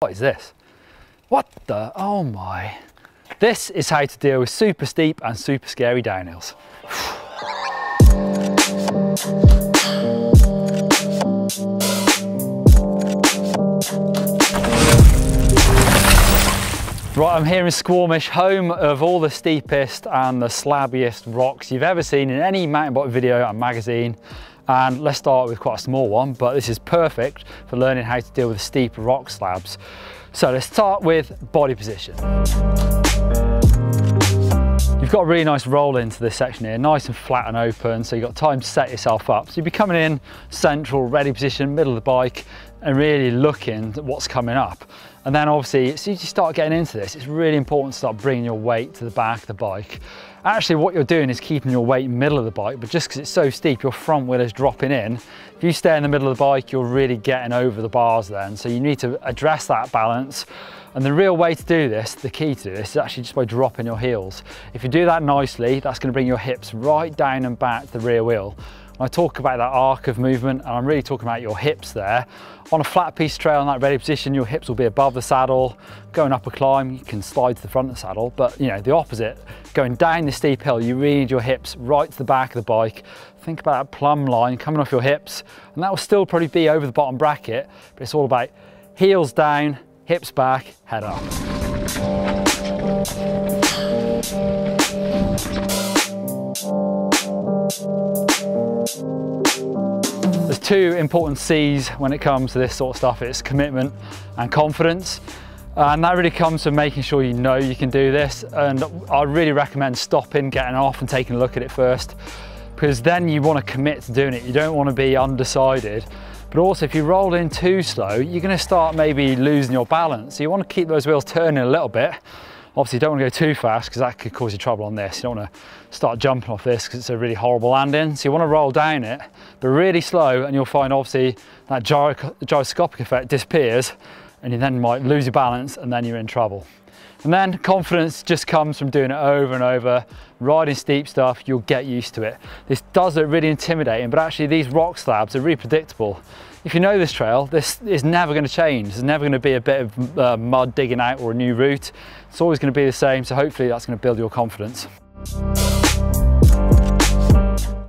What is this? What the? Oh my. This is how to deal with super steep and super scary downhills. Right, I'm here in Squamish, home of all the steepest and the slabbiest rocks you've ever seen in any mountain bike video and magazine. And let's start with quite a small one, but this is perfect for learning how to deal with steep rock slabs. So let's start with body position. You've got a really nice roll into this section here, nice and flat and open, so you've got time to set yourself up. So you'll be coming in central, ready position, middle of the bike, and really looking at what's coming up. And then obviously, as soon as you start getting into this, it's really important to start bringing your weight to the back of the bike. Actually, what you're doing is keeping your weight in the middle of the bike, but just because it's so steep, your front wheel is dropping in. If you stay in the middle of the bike, you're really getting over the bars then. So you need to address that balance. And the real way to do this, the key to this, is actually just by dropping your heels. If you do that nicely, that's going to bring your hips right down and back to the rear wheel. I talk about that arc of movement, and I'm really talking about your hips there. On a flat piece trail in that ready position, your hips will be above the saddle. Going up a climb, you can slide to the front of the saddle, but you know, the opposite, going down the steep hill, you really need your hips right to the back of the bike. Think about that plumb line coming off your hips, and that will still probably be over the bottom bracket, but it's all about heels down, hips back, head up. There's two important C's when it comes to this sort of stuff. It's commitment and confidence. And that really comes from making sure you know you can do this. And I really recommend stopping, getting off and taking a look at it first, because then you want to commit to doing it. You don't want to be undecided. But also, if you roll in too slow, you're going to start maybe losing your balance. So you want to keep those wheels turning a little bit. Obviously, you don't want to go too fast because that could cause you trouble on this. You don't want to start jumping off this because it's a really horrible landing. So you want to roll down it, but really slow, and you'll find obviously that gyroscopic effect disappears, and you then might lose your balance, and then you're in trouble. And then confidence just comes from doing it over and over. Riding steep stuff, you'll get used to it. This does look really intimidating, but actually these rock slabs are really predictable. If you know this trail, this is never going to change. There's never going to be a bit of mud digging out or a new route. It's always going to be the same, so hopefully that's going to build your confidence.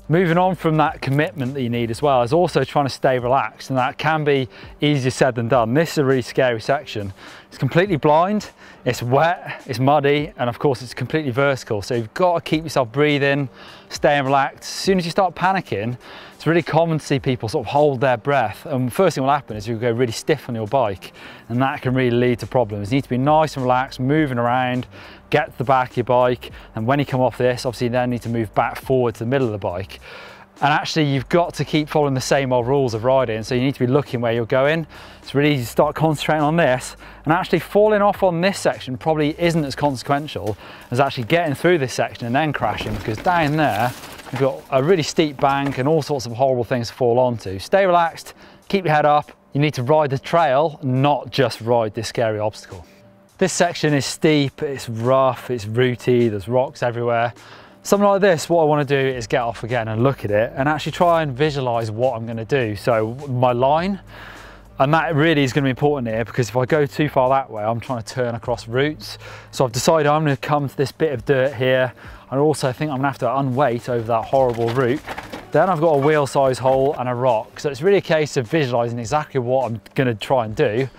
Moving on from that commitment that you need as well is also trying to stay relaxed, and that can be easier said than done. This is a really scary section. It's completely blind, it's wet, it's muddy, and of course it's completely vertical. So you've got to keep yourself breathing, staying relaxed. As soon as you start panicking, it's really common to see people sort of hold their breath. And the first thing will happen is you'll go really stiff on your bike, and that can really lead to problems. You need to be nice and relaxed, moving around, get to the back of your bike, and when you come off this, obviously you then need to move back forward to the middle of the bike. And actually, you've got to keep following the same old rules of riding, so you need to be looking where you're going. It's really easy to start concentrating on this, and actually falling off on this section probably isn't as consequential as actually getting through this section and then crashing, because down there, you've got a really steep bank and all sorts of horrible things to fall onto. Stay relaxed, keep your head up. You need to ride the trail, not just ride this scary obstacle. This section is steep, it's rough, it's rooty, there's rocks everywhere. Something like this, what I want to do is get off again and look at it and actually try and visualize what I'm going to do. So my line, and that really is going to be important here, because if I go too far that way, I'm trying to turn across roots. So I've decided I'm going to come to this bit of dirt here. And also I think I'm going to have to unweight over that horrible route. Then I've got a wheel size hole and a rock. So it's really a case of visualizing exactly what I'm going to try and do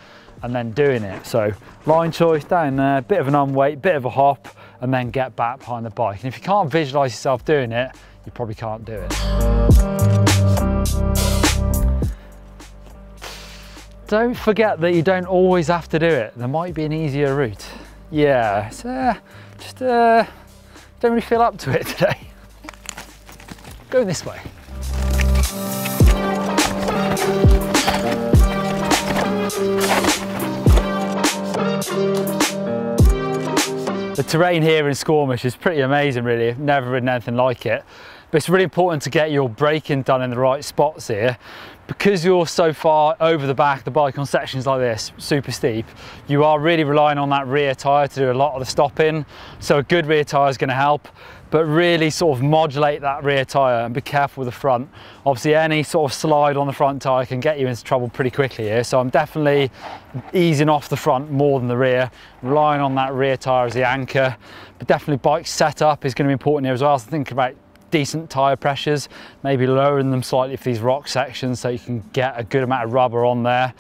and then doing it. So line choice down there, bit of an unweight, bit of a hop, and then get back behind the bike. And if you can't visualize yourself doing it, you probably can't do it. Don't forget that you don't always have to do it. There might be an easier route. Yeah, so just don't really feel up to it today. Going this way. The terrain here in Squamish is pretty amazing, really. I've never ridden anything like it. But it's really important to get your braking done in the right spots here, because you're so far over the back, the bike on sections like this, super steep, you are really relying on that rear tyre to do a lot of the stopping. So a good rear tyre is going to help, but really sort of modulate that rear tyre and be careful with the front. Obviously any sort of slide on the front tyre can get you into trouble pretty quickly here. So I'm definitely easing off the front more than the rear, relying on that rear tyre as the anchor. But definitely bike setup is going to be important here as well. So think about decent tyre pressures, maybe lowering them slightly for these rock sections so you can get a good amount of rubber on there.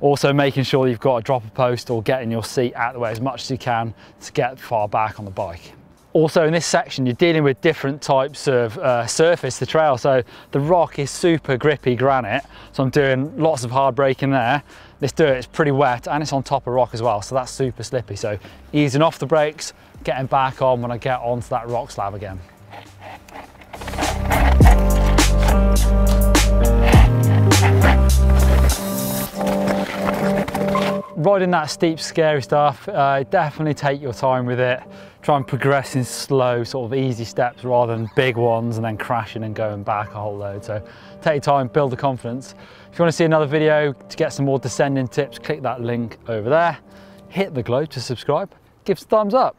Also making sure you've got a dropper post or getting your seat out of the way as much as you can to get far back on the bike. Also in this section, you're dealing with different types of surface to trail. So the rock is super grippy granite. So I'm doing lots of hard braking there. This dirt is pretty wet and it's on top of rock as well. So that's super slippy. So easing off the brakes, getting back on when I get onto that rock slab again. Riding that steep, scary stuff, definitely take your time with it. Try and progress in slow, sort of easy steps rather than big ones and then crashing and going back a whole load. So take your time, build the confidence. If you want to see another video to get some more descending tips, click that link over there. Hit the globe to subscribe. Give us a thumbs up.